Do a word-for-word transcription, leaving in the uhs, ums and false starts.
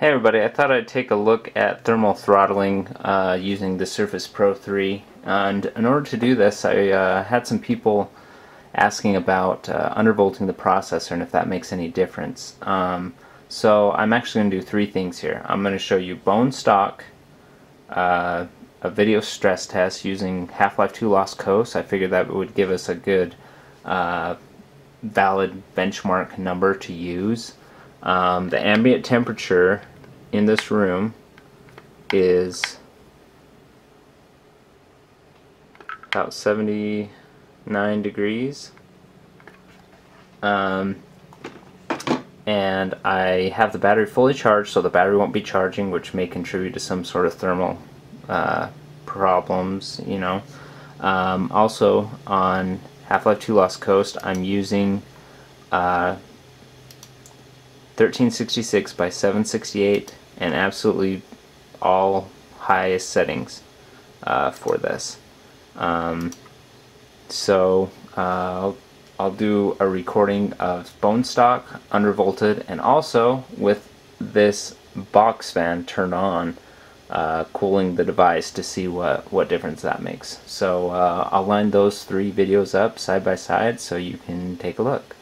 Hey everybody, I thought I'd take a look at thermal throttling uh, using the Surface Pro three, and in order to do this I uh, had some people asking about uh, undervolting the processor and if that makes any difference. Um, so I'm actually going to do three things here. I'm going to show you bone stock, uh, a video stress test using Half-Life two Lost Coast. I figured that would give us a good uh, valid benchmark number to use. Um, the ambient temperature in this room is about seventy-nine degrees, um, and I have the battery fully charged, so the battery won't be charging, which may contribute to some sort of thermal uh, problems, you know. Um, also on Half-Life two Lost Coast I'm using uh, thirteen sixty-six by seven sixty-eight and absolutely all highest settings uh, for this. Um, so uh, I'll, I'll do a recording of bone stock undervolted, and also with this box fan turned on, uh, cooling the device to see what, what difference that makes. So uh, I'll line those three videos up side by side so you can take a look.